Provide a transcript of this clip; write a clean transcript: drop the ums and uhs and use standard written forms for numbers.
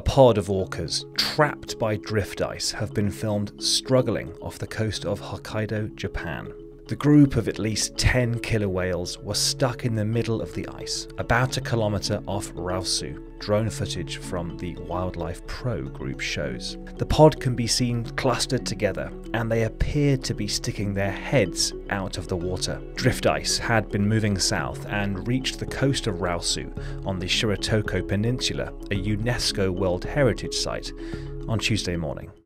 A pod of orcas, trapped by drift ice, have been filmed struggling off the coast of Hokkaido, Japan. The group of at least 10 killer whales were stuck in the middle of the ice, about a kilometre off Rausu. Drone footage from the Wildlife Pro group shows. The pod can be seen clustered together, and they appear to be sticking their heads out of the water. Drift ice had been moving south and reached the coast of Rausu on the Shiratoko Peninsula, a UNESCO World Heritage Site, on Tuesday morning.